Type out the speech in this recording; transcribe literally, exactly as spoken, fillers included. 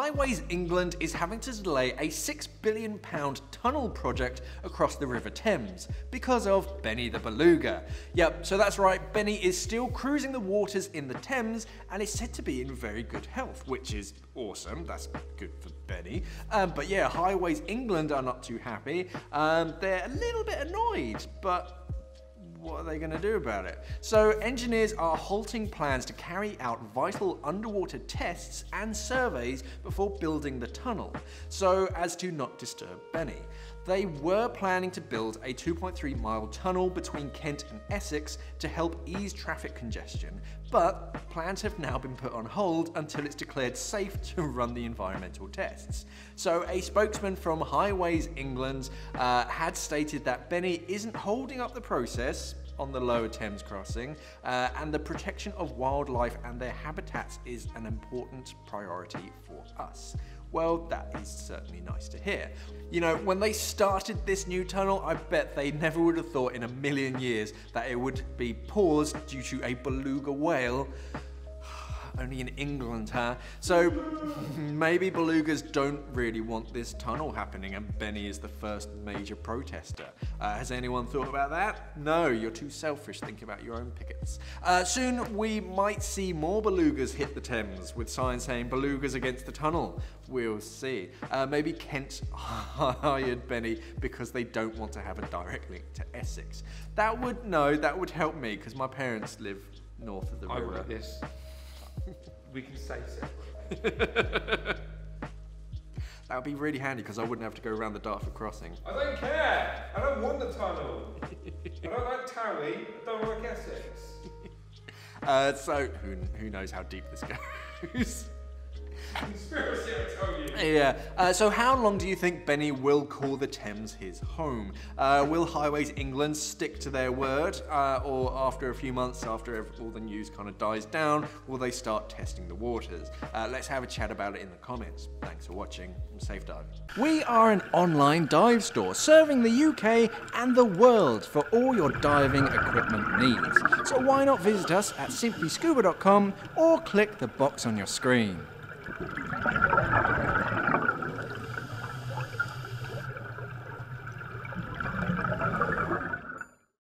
Highways England is having to delay a six billion pound tunnel project across the River Thames because of Benny the Beluga. Yep, so that's right, Benny is still cruising the waters in the Thames and is said to be in very good health, which is awesome. That's good for Benny. Um, but yeah, Highways England are not too happy. Um, they're a little bit annoyed, but what are they going to do about it? So engineers are halting plans to carry out vital underwater tests and surveys before building the tunnel, so as to not disturb Benny. They were planning to build a two point three mile tunnel between Kent and Essex to help ease traffic congestion, but plans have now been put on hold until it's declared safe to run the environmental tests. So a spokesman from Highways England uh, had stated that Benny isn't holding up the process on the Lower Thames crossing, uh, and the protection of wildlife and their habitats is an important priority for us. Well, that is certainly nice to hear. You know, when they started this new tunnel, I bet they never would have thought in a million years that it would be paused due to a beluga whale. Only in England, huh? So maybe belugas don't really want this tunnel happening and Benny is the first major protester. Uh, has anyone thought about that? No, you're too selfish thinking about your own pickets. Uh, soon we might see more belugas hit the Thames with signs saying belugas against the tunnel. We'll see. Uh, maybe Kent hired Benny because they don't want to have a direct link to Essex. That would, no, that would help me because my parents live north of the river. I wrote this. We can say separately. That would be really handy because I wouldn't have to go around the Dartford crossing. I don't care! I don't want the tunnel! I don't like Towie, I don't like Essex. Uh, so, who, who knows how deep this goes? Conspiracy, I tell you. Yeah, uh, so how long do you think Benny will call the Thames his home? Uh, will Highways England stick to their word? Uh, or after a few months, after all the news kind of dies down, will they start testing the waters? Uh, let's have a chat about it in the comments. Thanks for watching, and safe diving. We are an online dive store serving the U K and the world for all your diving equipment needs. So why not visit us at simply scuba dot com or click the box on your screen.